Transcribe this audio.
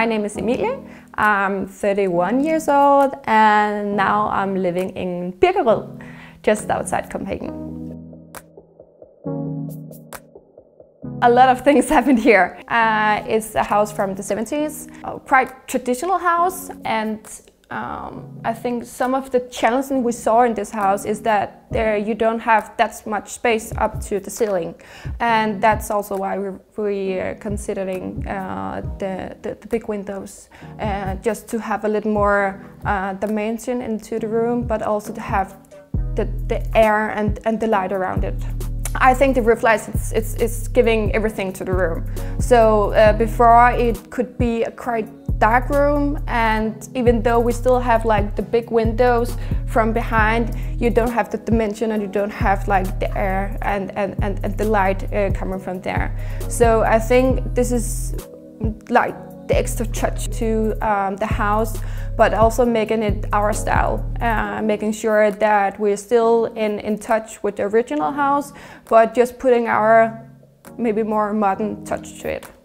My name is Emilie. I'm 31 years old and now I'm living in Birkerød, just outside Copenhagen. A lot of things happened here. It's a house from the 70s, a quite traditional house, and I think some of the challenges we saw in this house is that you don't have that much space up to the ceiling, and that's also why we are considering the big windows, just to have a little more dimension into the room, but also to have the air and the light around it. I think the roof lights, it's giving everything to the room. So before it could be a quite dark room, and even though we still have like the big windows from behind, you don't have the dimension and you don't have like the air and the light coming from there. So I think this is like the extra touch to the house, but also making it our style, making sure that we're still in touch with the original house, but just putting our maybe more modern touch to it.